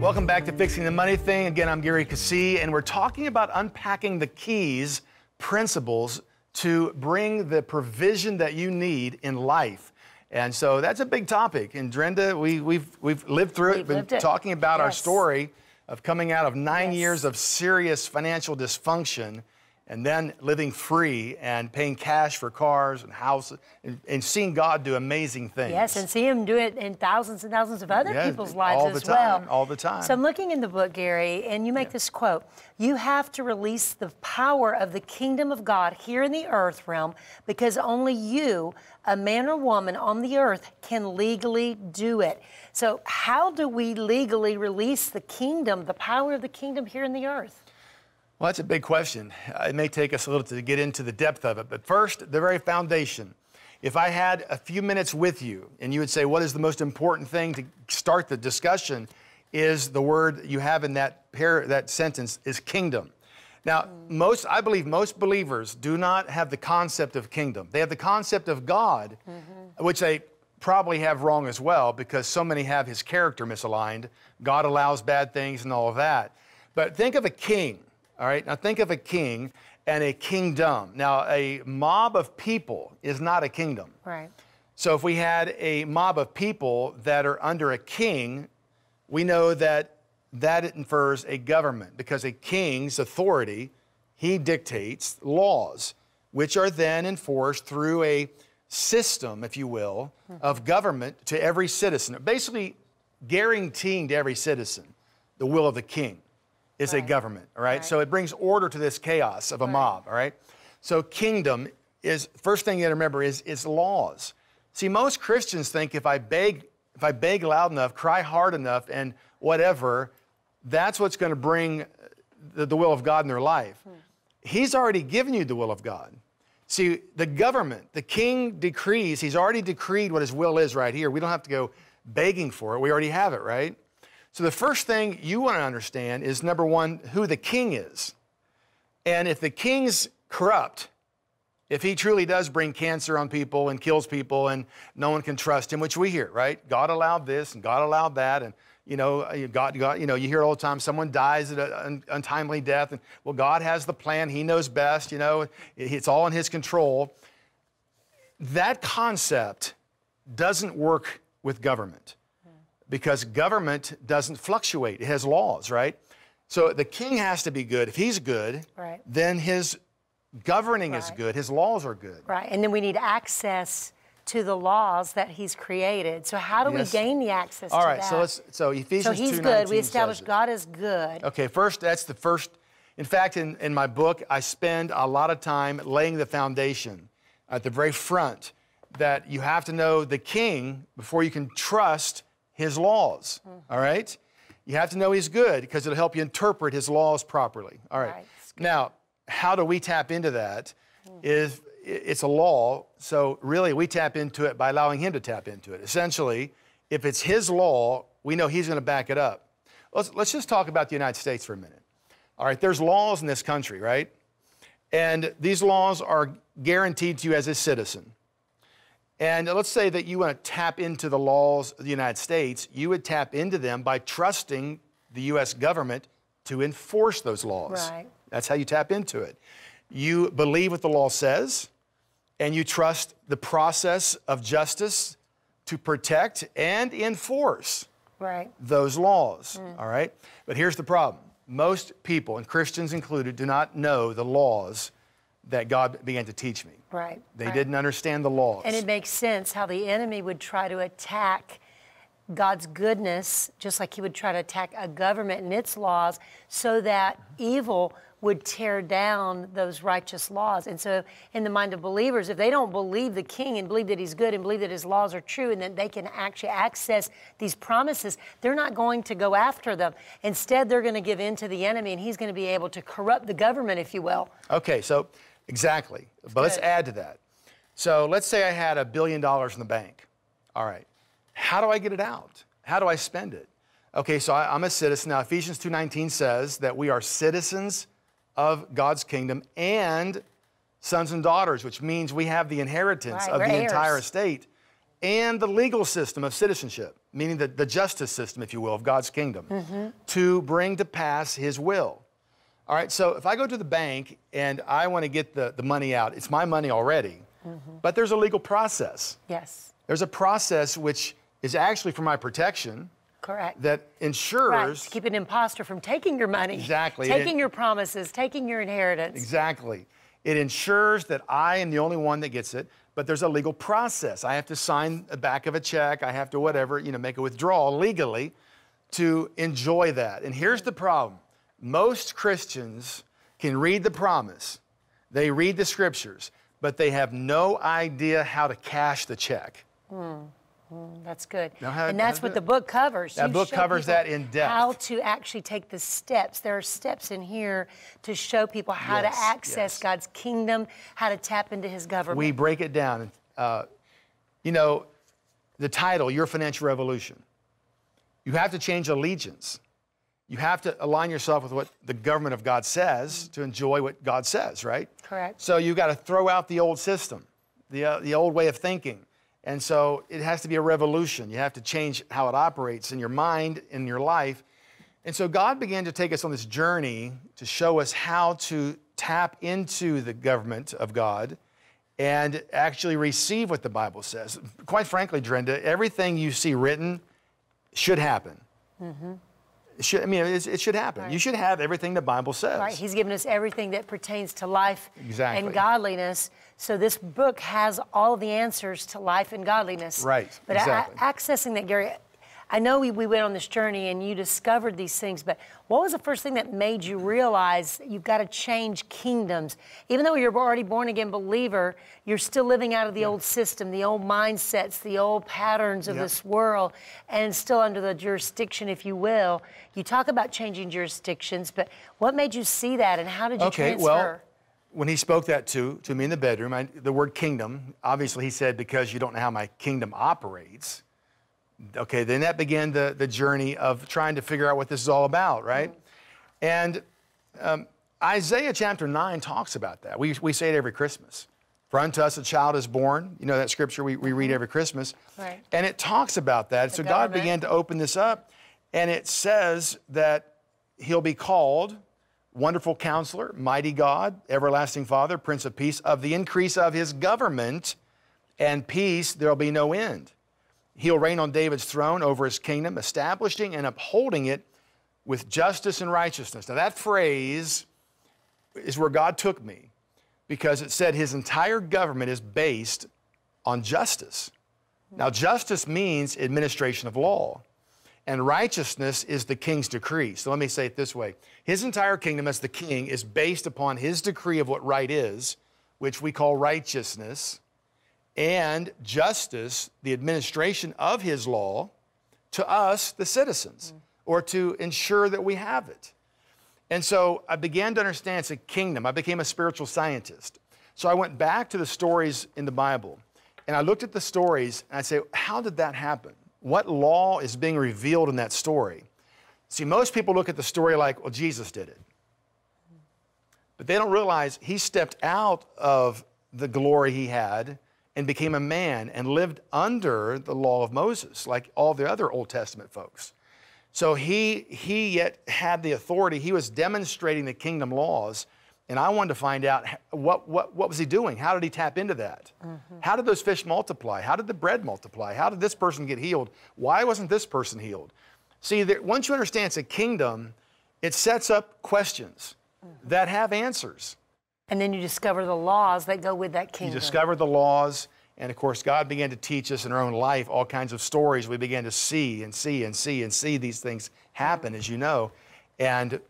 Welcome back to Fixing the Money Thing. Again, I'm Gary Keesee, and we're talking about unpacking the keys, principles, to bring the provision that you need in life. And so that's a big topic. And Drenda, we've lived through it, been talking about our story of coming out of 9 years of serious financial dysfunction and then living free and paying cash for cars and houses and seeing God do amazing things. Yes, and see Him do it in thousands and thousands of other people's lives as well. All the time. So I'm looking in the book, Gary, and you make this quote. You have to release the power of the kingdom of God here in the earth realm because only you, a man or woman on the earth, can legally do it. So how do we legally release the kingdom, the power of the kingdom here in the earth? Well, that's a big question. It may take us a little to get into the depth of it, but first, the very foundation. If I had a few minutes with you and you would say, what is the most important thing to start the discussion, is the word you have in that sentence is kingdom. Now, I believe most believers do not have the concept of kingdom. They have the concept of God, which they probably have wrong as well, because so many have His character misaligned. God allows bad things and all of that. But think of a king. All right, now think of a king and a kingdom. Now, a mob of people is not a kingdom. Right. So if we had a mob of people that are under a king, we know that that infers a government, because a king's authority, he dictates laws, which are then enforced through a system, if you will, of government to every citizen, basically guaranteeing to every citizen the will of the king. Is a government, all right? So it brings order to this chaos of a mob, all right? So kingdom is, first thing you gotta remember is laws. See, most Christians think if I beg loud enough, cry hard enough, and whatever, that's what's gonna bring the will of God in their life. He's already given you the will of God. See, the government, the king decrees, he's already decreed what his will is right here. We don't have to go begging for it, we already have it, right? So the first thing you want to understand is, number one, who the king is. And if the king's corrupt, if he truly does bring cancer on people and kills people and no one can trust him, which we hear, right? God allowed this and God allowed that. And, you know, you hear it all the time, someone dies at an untimely death. And, well, God has the plan. He knows best, you know. It's all in His control. That concept doesn't work with government, because government doesn't fluctuate. It has laws, right? So the king has to be good. If he's good, then his governing is good. His laws are good. Right, and then we need access to the laws that He's created. So how do we gain the access to that? All right, so Ephesians 2:19 says it. So He's good. We establish God is good. Okay, first, that's the first. In fact, in my book, I spend a lot of time laying the foundation at the very front, that you have to know the king before you can trust His laws, all right? You have to know He's good, because it'll help you interpret His laws properly, all right? Now, how do we tap into that? It's a law, so really we tap into it by allowing Him to tap into it. Essentially, if it's His law, we know He's gonna back it up. Let's just talk about the United States for a minute. All right, there's laws in this country, right? And these laws are guaranteed to you as a citizen. And let's say that you want to tap into the laws of the United States. You would tap into them by trusting the U.S. government to enforce those laws. Right. That's how you tap into it. You believe what the law says, and you trust the process of justice to protect and enforce those laws, all right? But here's the problem. Most people, and Christians included, do not know the laws that God began to teach me. Right. They didn't understand the laws. And it makes sense how the enemy would try to attack God's goodness, just like he would try to attack a government and its laws, so that evil would tear down those righteous laws. And so in the mind of believers, if they don't believe the king and believe that he's good and believe that his laws are true and that they can actually access these promises, they're not going to go after them. Instead, they're going to give in to the enemy, and he's going to be able to corrupt the government, if you will. Okay, so exactly. But let's add to that. So let's say I had $1 billion in the bank. All right. How do I get it out? How do I spend it? Okay, so I'm a citizen. Now, Ephesians 2:19 says that we are citizens of God's kingdom and sons and daughters, which means we have the inheritance of the entire estate and the legal system of citizenship, meaning the justice system, if you will, of God's kingdom, to bring to pass his will. All right, so if I go to the bank and I want to get the money out, it's my money already, but there's a legal process. Yes. There's a process which is actually for my protection. Correct. That ensures... Right, to keep an imposter from taking your money. Exactly. Taking your promises, taking your inheritance. Exactly. It ensures that I am the only one that gets it, but there's a legal process. I have to sign the back of a check. I have to whatever, you know, make a withdrawal legally to enjoy that. And here's the problem. Most Christians can read the promise. They read the scriptures, but they have no idea how to cash the check. That's good. And that's what the book covers. That book covers that in depth. How to actually take the steps. There are steps in here to show people how to access God's kingdom, how to tap into his government. We break it down. You know, the title, Your Financial Revolution. You have to change allegiance. You have to align yourself with what the government of God says to enjoy what God says, right? Correct. So you've got to throw out the old system, the old way of thinking. And so it has to be a revolution. You have to change how it operates in your mind, in your life. And so God began to take us on this journey to show us how to tap into the government of God and actually receive what the Bible says. Quite frankly, Drenda, everything you see written should happen. It should happen. Right. You should have everything the Bible says. Right. He's given us everything that pertains to life and godliness. So this book has all the answers to life and godliness. Right. But accessing that, Gary, I know we went on this journey and you discovered these things, but what was the first thing that made you realize you've got to change kingdoms? Even though you're already born-again believer, you're still living out of the old system, the old mindsets, the old patterns of this world, and still under the jurisdiction, if you will. You talk about changing jurisdictions, but what made you see that, and how did you transfer? Well, when he spoke that to me in the bedroom, the word kingdom, obviously he said, because you don't know how my kingdom operates. Okay, then that began the journey of trying to figure out what this is all about, right? And Isaiah chapter 9 talks about that. We say it every Christmas. For unto us a child is born. You know that scripture we read every Christmas. Right. And it talks about that. So God began to open this up, and it says that he'll be called Wonderful Counselor, Mighty God, Everlasting Father, Prince of Peace. Of the increase of his government and peace there'll be no end. He'll reign on David's throne over his kingdom, establishing and upholding it with justice and righteousness. Now, that phrase is where God took me, because it said his entire government is based on justice. Now, justice means administration of law, and righteousness is the king's decree. So let me say it this way. His entire kingdom as the king is based upon his decree of what right is, which we call righteousness, and justice, the administration of his law, to us, the citizens, or to ensure that we have it. And so I began to understand it's a kingdom. I became a spiritual scientist. So I went back to the stories in the Bible, and I looked at the stories, and I say, how did that happen? What law is being revealed in that story? See, most people look at the story like, well, Jesus did it. But they don't realize he stepped out of the glory he had and became a man and lived under the law of Moses, like all the other Old Testament folks. So he yet had the authority. He was demonstrating the kingdom laws, and I wanted to find out what was he doing? How did he tap into that? How did those fish multiply? How did the bread multiply? How did this person get healed? Why wasn't this person healed? See, once you understand it's a kingdom, it sets up questions that have answers. And then you discover the laws that go with that kingdom. You discover the laws, and of course, God began to teach us in our own life all kinds of stories. We began to see and see and see and see these things happen, as you know. And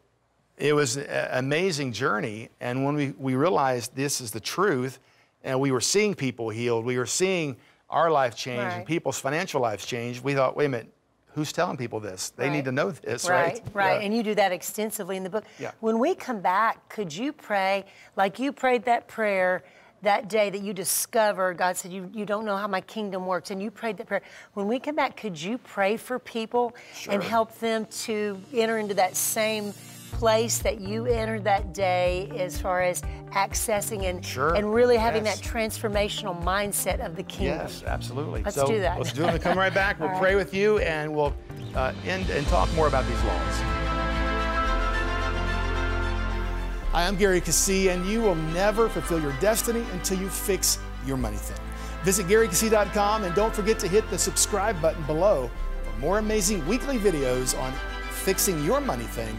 it was an amazing journey. And when we realized this is the truth, and we were seeing people healed, we were seeing our life change and people's financial lives change, we thought, wait a minute, who's telling people this? They need to know this, right? Right, and you do that extensively in the book. Yeah. When we come back, could you pray, like you prayed that prayer that day that you discovered, God said, you don't know how my kingdom works, and you prayed that prayer. When we come back, could you pray for people and help them to enter into that same place that you entered that day as far as accessing and, really having that transformational mindset of the kingdom. Yes, absolutely. Let's do that. Let's do it. We'll come right back. We'll pray with you, and we'll end and talk more about these laws. Hi, I'm Gary Keesee, and you will never fulfill your destiny until you fix your money thing. Visit GaryKeesee.com and don't forget to hit the subscribe button below for more amazing weekly videos on fixing your money thing,